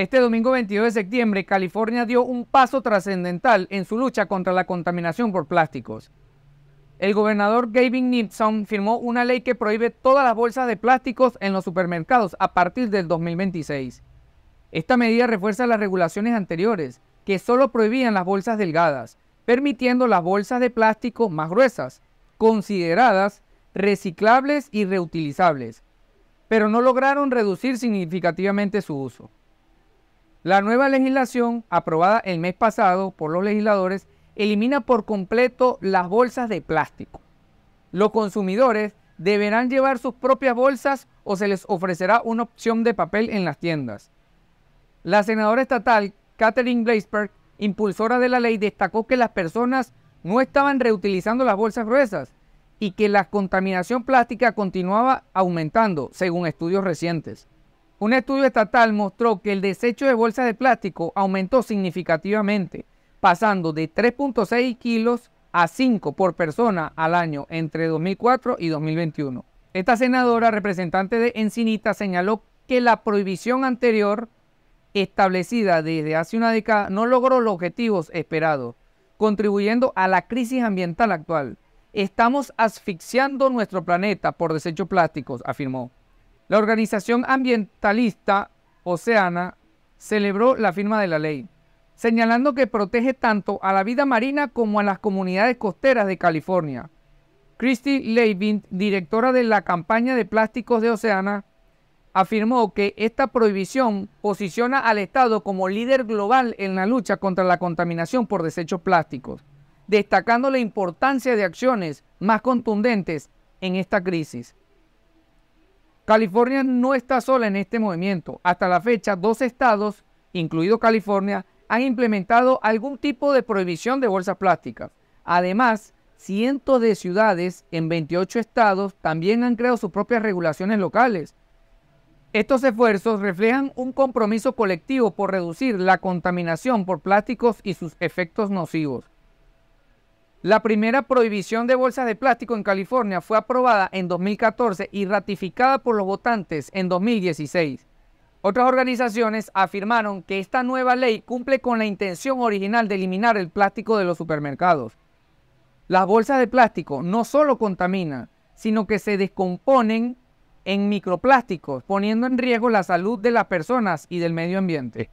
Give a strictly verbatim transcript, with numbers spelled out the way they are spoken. Este domingo veintidós de septiembre, California dio un paso trascendental en su lucha contra la contaminación por plásticos. El gobernador Gavin Newsom firmó una ley que prohíbe todas las bolsas de plásticos en los supermercados a partir del dos mil veintiséis. Esta medida refuerza las regulaciones anteriores, que solo prohibían las bolsas delgadas, permitiendo las bolsas de plástico más gruesas, consideradas reciclables y reutilizables, pero no lograron reducir significativamente su uso. La nueva legislación, aprobada el mes pasado por los legisladores, elimina por completo las bolsas de plástico. Los consumidores deberán llevar sus propias bolsas o se les ofrecerá una opción de papel en las tiendas. La senadora estatal Catherine Blakespear, impulsora de la ley, destacó que las personas no estaban reutilizando las bolsas gruesas y que la contaminación plástica continuaba aumentando, según estudios recientes. Un estudio estatal mostró que el desecho de bolsas de plástico aumentó significativamente, pasando de tres punto seis kilos a cinco por persona al año entre dos mil cuatro y dos mil veintiuno. Esta senadora, representante de Encinitas, señaló que la prohibición anterior, establecida desde hace una década, no logró los objetivos esperados, contribuyendo a la crisis ambiental actual. Estamos asfixiando nuestro planeta por desechos plásticos, afirmó. La organización ambientalista Oceana celebró la firma de la ley, señalando que protege tanto a la vida marina como a las comunidades costeras de California. Christy Leavitt, directora de la campaña de plásticos de Oceana, afirmó que esta prohibición posiciona al Estado como líder global en la lucha contra la contaminación por desechos plásticos, destacando la importancia de acciones más contundentes en esta crisis. California no está sola en este movimiento. Hasta la fecha, dos estados, incluido California, han implementado algún tipo de prohibición de bolsas plásticas. Además, cientos de ciudades en veintiocho estados también han creado sus propias regulaciones locales. Estos esfuerzos reflejan un compromiso colectivo por reducir la contaminación por plásticos y sus efectos nocivos. La primera prohibición de bolsas de plástico en California fue aprobada en dos mil catorce y ratificada por los votantes en dos mil dieciséis. Otras organizaciones afirmaron que esta nueva ley cumple con la intención original de eliminar el plástico de los supermercados. Las bolsas de plástico no solo contaminan, sino que se descomponen en microplásticos, poniendo en riesgo la salud de las personas y del medio ambiente.